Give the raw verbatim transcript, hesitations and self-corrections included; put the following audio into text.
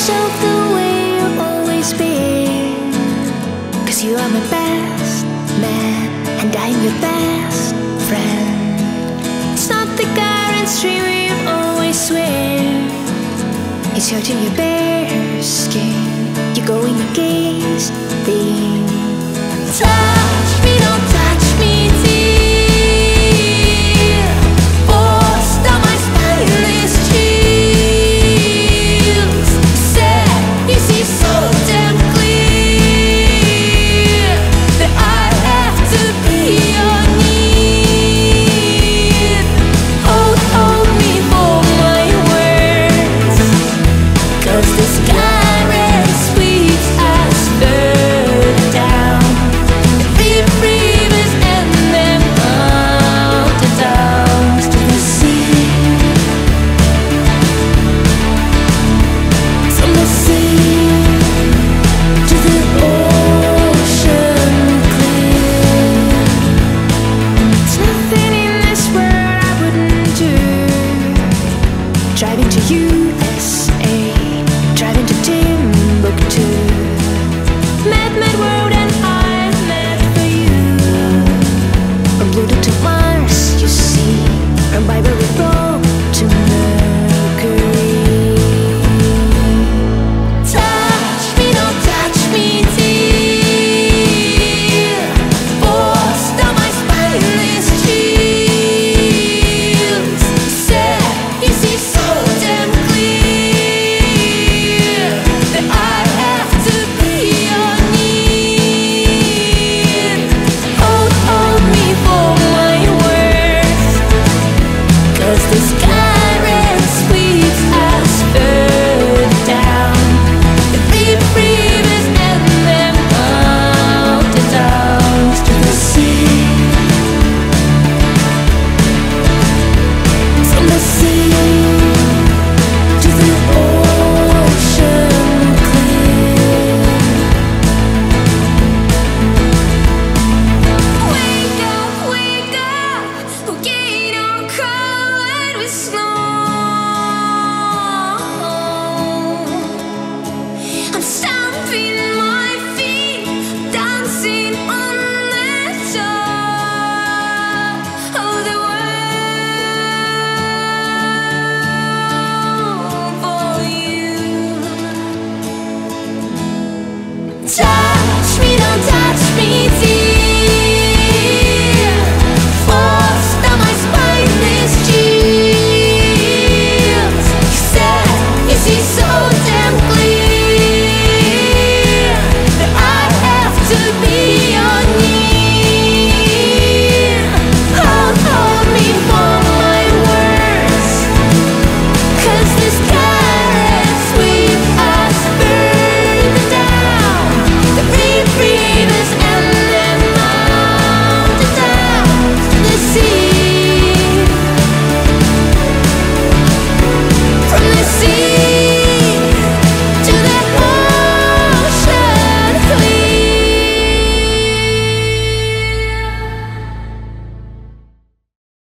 yourself the way you've always been, 'cause you are my best man and I'm your best friend. It's not the current stream you've always swim, it's hurting your bare skin. You're going against the time.